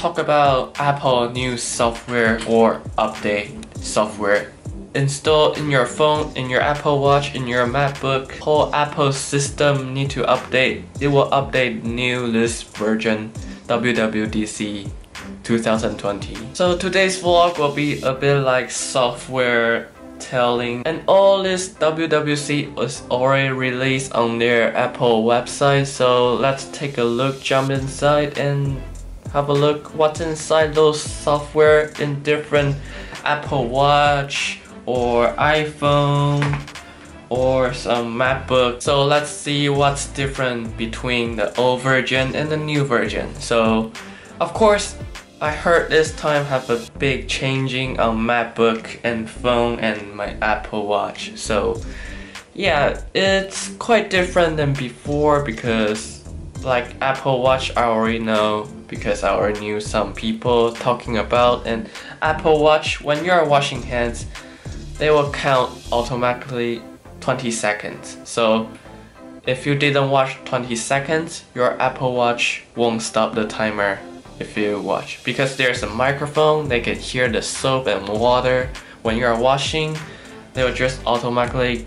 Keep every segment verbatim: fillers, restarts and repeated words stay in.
talk about Apple new software or update software. Install in your phone, in your Apple Watch, in your MacBook. Whole Apple system need to update. It will update new list version W W D C two thousand twenty. So today's vlog will be a bit like software telling, and all this W W D C was already released on their Apple website, so let's take a look, jump inside and have a look what's inside those software in different Apple Watch or iPhone or some MacBook. So let's see what's different between the old version and the new version. So of course I heard this time have a big changing on MacBook and phone and my Apple Watch. So yeah, it's quite different than before because like Apple Watch I already know because I already knew some people talking about, and Apple Watch when you are washing hands they will count automatically twenty seconds. So if you didn't watch twenty seconds, your Apple Watch won't stop the timer. If you watch, because there's a microphone, they can hear the soap and water when you are washing. They will just automatically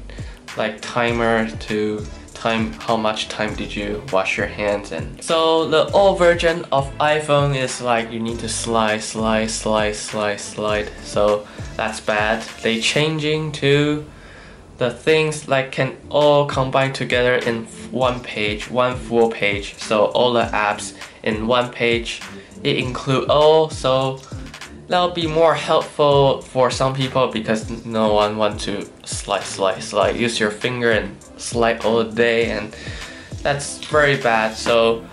like timer to time how much time did you wash your hands. And so the old version of iPhone is like you need to slide slide slide slide slide, so that's bad. They changing to the things like can all combine together in one page, one full page. So all the apps in one page, it include all, so that'll be more helpful for some people because no one wants to slide slide slide, use your finger and slide all day, and that's very bad. So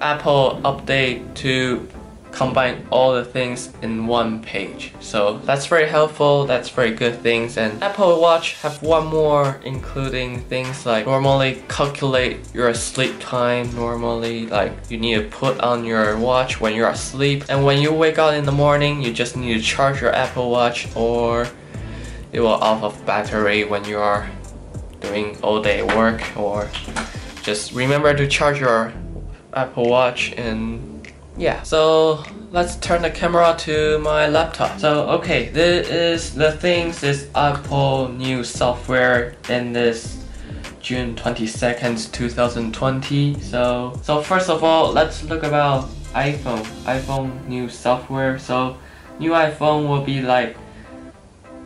Apple update to combine all the things in one page, so that's very helpful, that's very good things. And Apple Watch have one more including things like normally calculate your sleep time, normally like you need to put on your watch when you're asleep, and when you wake up in the morning you just need to charge your Apple Watch or it will off of battery when you are doing all day work, or just remember to charge your Apple Watch. And yeah, so let's turn the camera to my laptop. So okay, this is the things is Apple new software in this June twenty-second two thousand twenty. So so first of all, let's look about iPhone. iPhone new software. So new iPhone will be like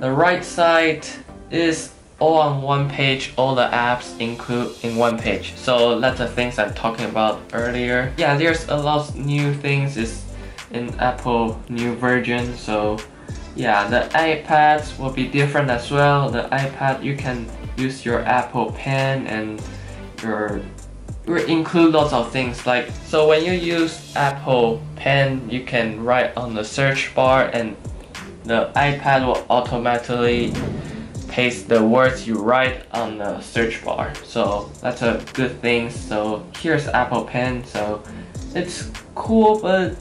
the right side is all on one page, all the apps include in one page. So that's the things I'm talking about earlier. Yeah, there's a lot of new things is in Apple new version. So yeah, the iPads will be different as well. The iPad, you can use your Apple Pen and your include lots of things like, so when you use Apple Pen you can write on the search bar and the iPad will automatically paste the words you write on the search bar. So that's a good thing. So here's Apple Pen. So it's cool, but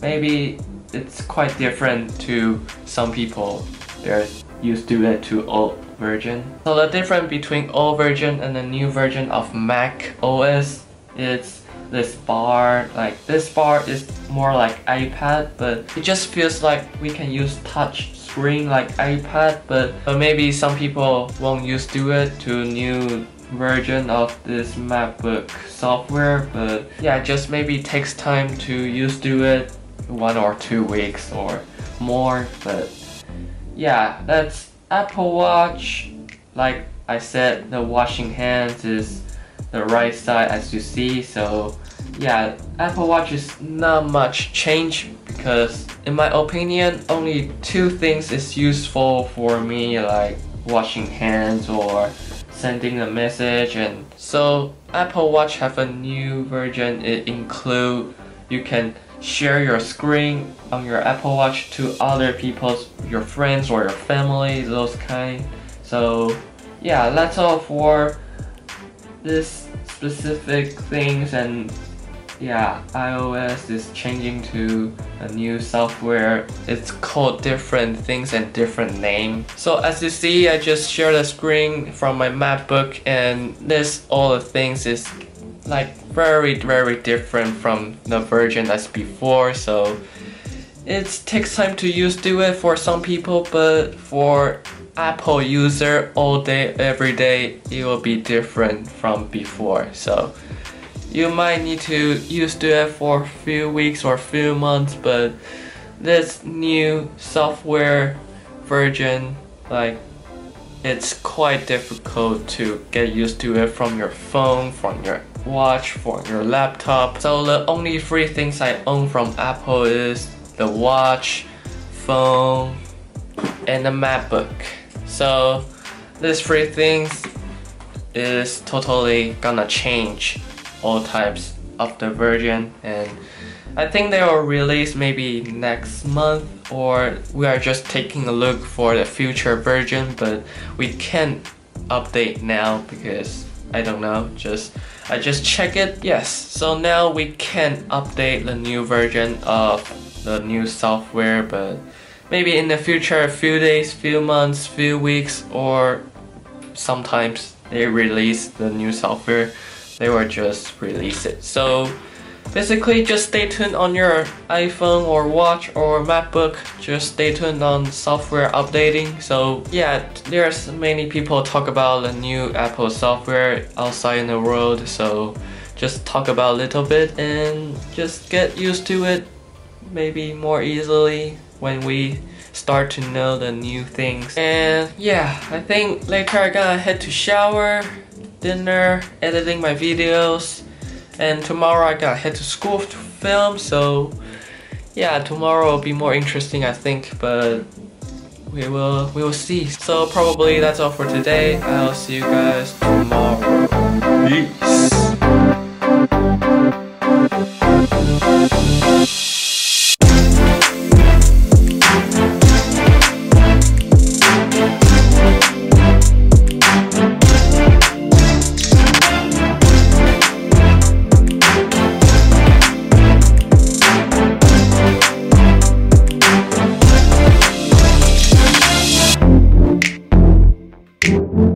maybe it's quite different to some people. They're used to it to old version. So the difference between old version and the new version of macOS is this bar. Like this bar is more like iPad, but it just feels like we can use touch screen like iPad, but, but maybe some people won't used to it to new version of this MacBook software. But yeah, just maybe takes time to used to it, one or two weeks or more. But yeah, that's Apple Watch. Like I said, the washing hands is the right side as you see. So yeah, Apple Watch is not much change because in my opinion only two things is useful for me, like washing hands or sending a message. And so Apple Watch have a new version, it include you can share your screen on your Apple Watch to other people's, your friends or your family, those kind. So yeah, that's all for this specific things. And yeah, iOS is changing to a new software. It's called different things and different name. So as you see, I just share the screen from my MacBook, and this all the things is like very very different from the version that's before, so it takes time to use to it for some people, but for Apple user all day every day it will be different from before, so you might need to use to it for a few weeks or few months. But this new software version, like, it's quite difficult to get used to it from your phone, from your watch, from your laptop. So the only three things I own from Apple is the watch, phone, and the MacBook. So these three things is totally gonna change all types of the version, and I think they will release maybe next month, or we are just taking a look for the future version, but we can't update now because I don't know, just I just check it, yes. So now we can update the new version of the new software, but maybe in the future, a few days, few months, few weeks, or sometimes they release the new software, they will just release it. So basically, just stay tuned on your iPhone or watch or MacBook, just stay tuned on software updating. So yeah, there's many people talk about the new Apple software outside in the world, so just talk about a little bit and just get used to it maybe more easily when we start to know the new things. And yeah, I think later I gotta head to shower, dinner, editing my videos, and tomorrow I gotta head to school to film. So yeah, tomorrow will be more interesting, I think, but we will we will see. So probably that's all for today. I'll see you guys tomorrow. Peace.